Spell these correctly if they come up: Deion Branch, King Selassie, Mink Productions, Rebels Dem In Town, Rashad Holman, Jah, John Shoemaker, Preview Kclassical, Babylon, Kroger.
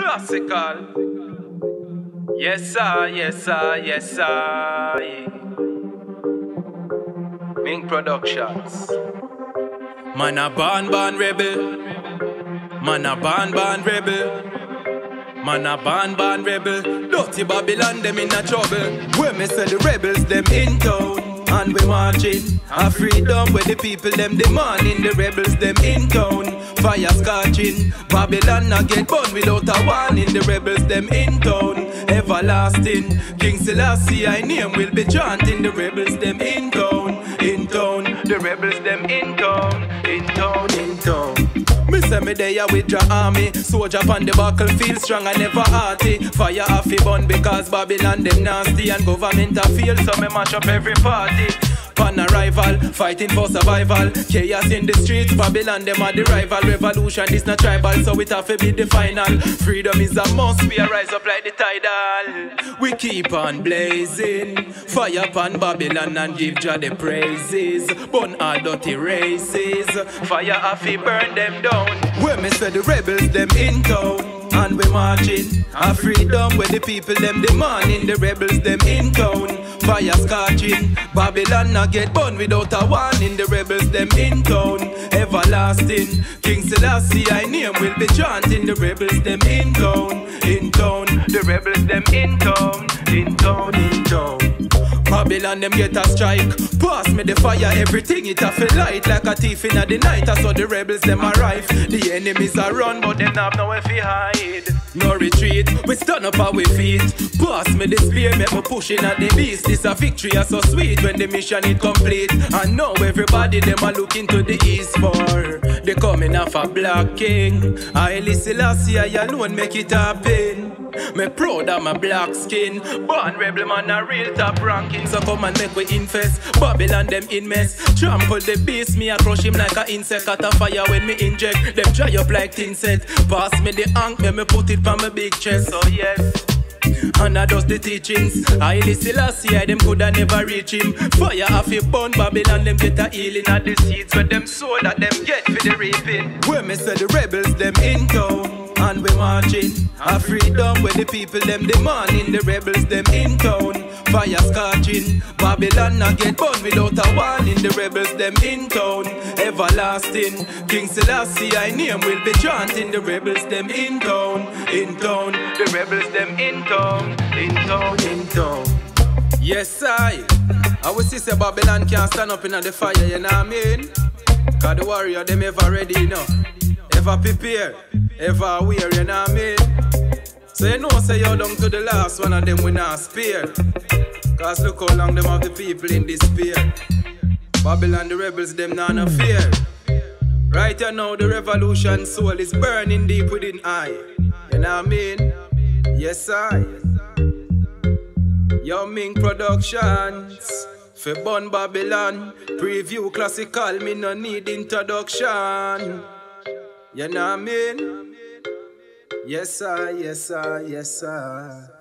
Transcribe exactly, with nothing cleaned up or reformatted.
classical. Yes sir, yes sir, yes sir. Mink Productions. Man a born born rebel. Man a born born rebel. Man a born born rebel. Dirty Babylon them in a trouble. Where me sell the rebels them in town. And we marching a freedom where the people them demanding. The rebels them in town. Fire scorching. Babylon a get born without a warning. The rebels them in town. Everlasting. King Selassie I name will be chanting. The rebels them in town. In town. The rebels them in town. In town. In town. Me say me there with Jah army. Soldier on the battlefield strong and never hearty. Fire off the bun because Babylon them nasty. And government a fail so me mash up every party. Pan a rival, fighting for survival. Chaos in the streets, Babylon them are the rival. Revolution is not tribal, so it have to be the final. Freedom is a must, we a rise up like the tidal. We keep on blazing. Fire pan Babylon and give Jah the praises. Burn all dirty races. Fire have to burn them down. When me say the rebels them in town. And we marching a freedom where the people them demanding. The rebels them in town. Fire scorching. Babylon a get born without a warning. The rebels them in town. Everlasting. King Selassie I name will be chanting. The rebels them in town. In town. The rebels them in town. In town. In town. Babylon them get a strike. Pass me the fire, everything it a feel light. Like a thief in the night, I saw the rebels them arrive. The enemies are run, but them have nowhere to hide. No retreat, we stand up our feet. Pass me the spear, make me pushing at the beast. This a victory, I so sweet when the mission is complete. And now everybody them are looking to the east for the coming of a black king. I listen last year, you alone make it happen. Me proud of my black skin. Born rebel man a real top ranking. So come and make we infest. Babylon them in mess. Trample the beast, me I crush him like a insect. At a fire when me inject, them dry up like tin set. Pass me the ank, me me put it on my big chest. So yes, and I does the teachings. I listen last year, them coulda never reach him. Fire off a burn, Babylon them get a healing at the seeds. When them soul that them get for the reaping. When me say the rebels them in town. And we marching a freedom where the people them demanding. The rebels them in town. Fire scorching. Babylon a get born without a warning. The rebels them in town. Everlasting. King Selassie I name will be chanting. The rebels them in town. In town. The rebels them in town. In town. In town. Yes I. I will see say Babylon can't stand up in the fire. You know what I mean? Cause the warrior them ever ready, you know. Ever prepare. Ever wear, you know what I mean? So you know, say you're down to the last one of them we not spare. Cause look how long them have the people in despair. Babylon the rebels, them not no fear. Right here now, the revolution soul is burning deep within I. You know what I mean? Yes, I. Your Mink Productions. For born Babylon. Preview classical, me no need introduction. You know what I mean? Yes, sir, yes, sir, yes, sir.